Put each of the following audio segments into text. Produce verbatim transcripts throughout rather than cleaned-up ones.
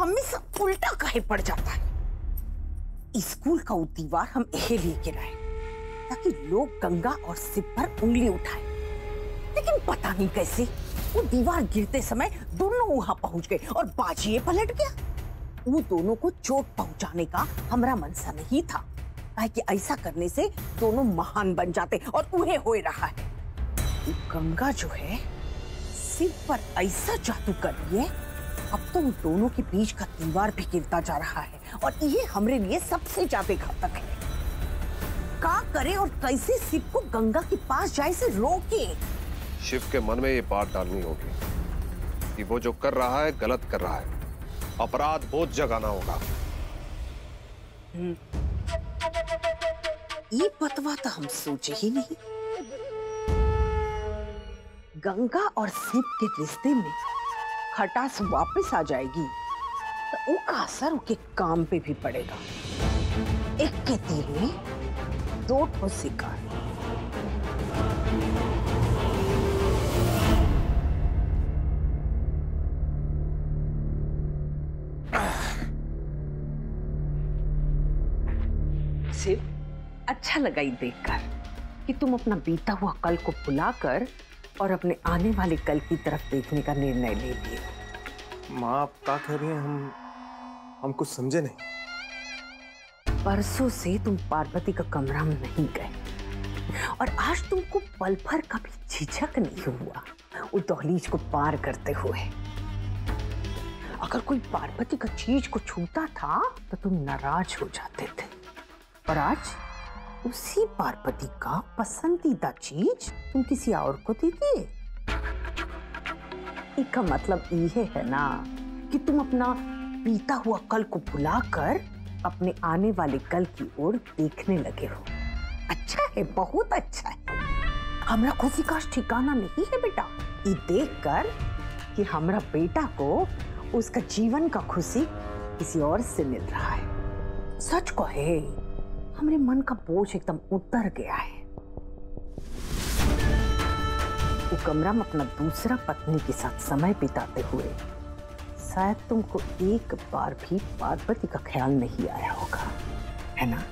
हमेशा उल्टा काहे पड़ जाता है। स्कूल का वो दीवार हम इसलिए गिराए ताकि लोग गंगा और शिव पर उंगली उठाए, लेकिन पता नहीं कैसे वो दीवार गिरते समय दोनों वहां पहुंच गए और बाजिए पलट गया। वो दोनों को चोट पहुंचाने का हमारा मनसा नहीं था, ताकि ऐसा करने से दोनों महान बन जाते और उन्हें हो रहा है। गंगा जो है शिव पर ऐसा जादू कर रही है, अब तो उन दोनों के बीच का दीवार भी गिरता जा रहा है और ये हमारे लिए सबसे ज्यादा घातक है। क्या करे और कैसे शिव को गंगा के पास जाए से रोके? शिव के मन में ये बात डालनी होगी कि वो जो कर रहा है गलत कर रहा है, अपराध बोध जगाना होगा। ये बतवा तो हम सोचे ही नहीं। गंगा और शिव के रिश्ते में खटास वापस आ जाएगी तो उनका असर उनके काम पे भी पड़ेगा। एक के तीर में दो ठो शिकार। शिव, अच्छा लगा ये देखकर कि तुम अपना बीता हुआ कल को भुलाकर और अपने आने वाले कल की तरफ देखने का निर्णय ले लिए। माँ, आप क्या कह रही हैं? हम हम कुछ समझे नहीं। परसों से तुम पार्वती का कमरा में नहीं गए और आज तुमको पल भर का भी झिझक नहीं हुआ वो दहलीज को पार करते हुए। अगर कोई पार्वती का चीज को छूता था तो तुम नाराज हो जाते थे, और आज उसी पार्वती का पसंदीदा चीज तुम किसी और को दे दिए। इसका मतलब ये है ना कि तुम अपना बीता हुआ कल को भुलाकर अपने आने वाले कल की ओर देखने लगे हो। अच्छा है, बहुत अच्छा है। हमरा खुशी का ठिकाना नहीं है बेटा। ये देखकर कि हमरा बेटा को उसका जीवन का खुशी किसी और से मिल रहा है, सच को है हमरे मन का बोझ एकदम उतर गया है। वो कमरा में अपना दूसरा पत्नी के साथ समय बिताते हुए शायद तुमको एक बार भी पार्वती का ख्याल नहीं आया होगा, है ना?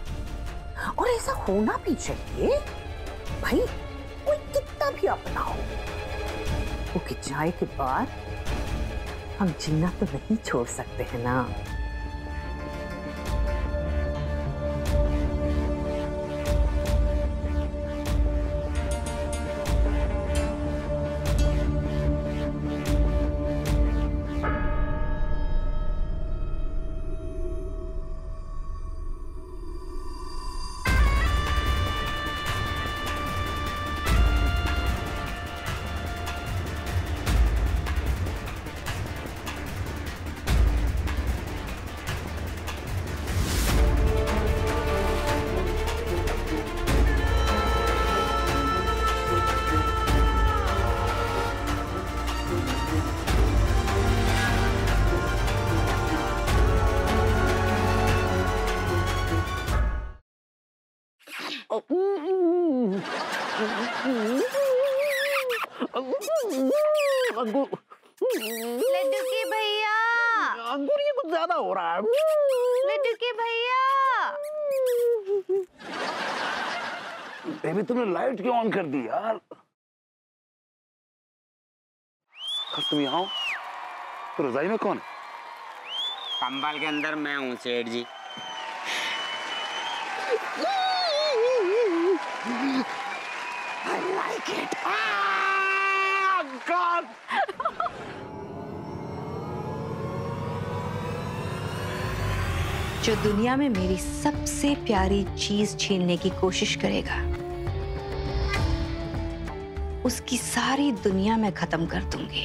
और ऐसा होना भी चाहिए भाई, कोई कितना भी अपना हो। वो के जाए के बाद हम जीना तो नहीं छोड़ सकते, है ना? भैया अंगूर, ये कुछ ज्यादा हो रहा है। भैया बेबी, तुमने लाइट क्यों ऑन कर दी यार? तुम यहाँ तो रजाई में कौन? कंबल के अंदर मैं हूँ सेठ जी। I like it. Ah, God. जो दुनिया में मेरी सबसे प्यारी चीज छीनने की कोशिश करेगा उसकी सारी दुनिया मैं खत्म कर दूंगी।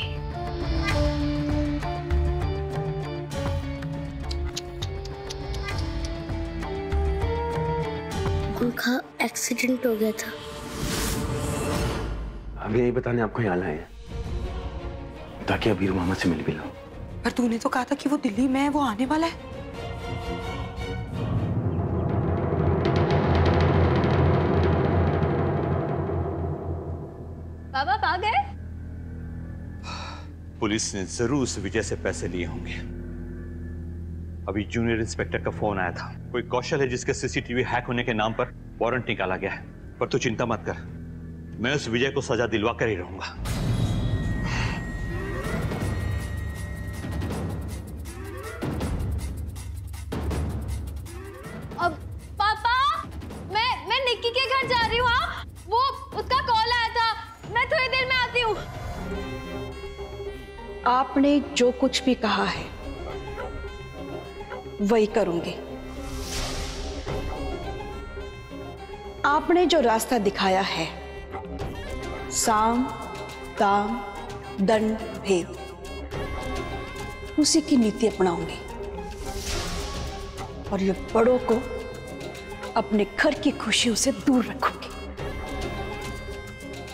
उनका एक्सीडेंट हो गया था। अब यही बताने आपको यहाँ लाए हैं ताकि अबीर मामा से मिल भी लो। पर तूने तो कहा था कि वो दिल्ली में है, वो आने वाला है। बाबा आ गए? पुलिस ने जरूर से विजय से पैसे लिए होंगे। अभी जूनियर इंस्पेक्टर का फोन आया था। कोई कौशल है जिसके सीसीटीवी हैक होने के नाम पर वारंट निकाला गया है, पर तू चिंता मत कर, मैं उस विजय को सजा दिलवा कर ही रहूंगा। आपने जो कुछ भी कहा है वही करूंगी। आपने जो रास्ता दिखाया है, साम दाम दंड भेद, उसी की नीति अपनाऊंगी और ये बड़ों को अपने घर की खुशियों से दूर रखूंगी।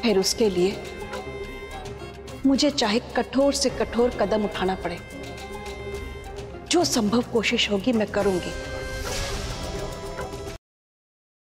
फिर उसके लिए मुझे चाहे कठोर से कठोर कदम उठाना पड़े, जो संभव कोशिश होगी मैं करूंगी।